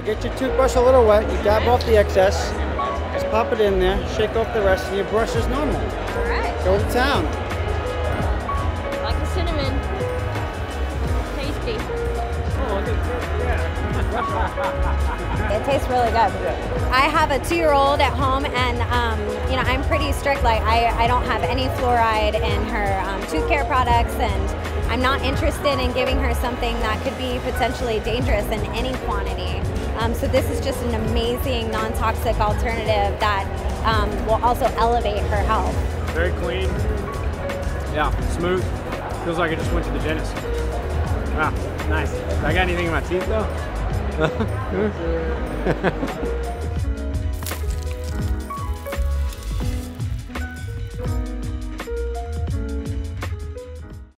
You get your toothbrush a little wet, you dab off the excess, just pop it in there, shake off the rest, and your brush is normal. All right. Go to town. Like the cinnamon. Tasty. Oh, yeah. It tastes really good. I have a 2-year-old at home, and you know, I'm pretty strict. Like I don't have any fluoride in her tooth care products, and I'm not interested in giving her something that could be potentially dangerous in any quantity. So this is just an amazing non-toxic alternative that will also elevate her health. Very clean. Yeah, smooth. Feels like I just went to the dentist. Wow, nice. Do I got anything in my teeth though?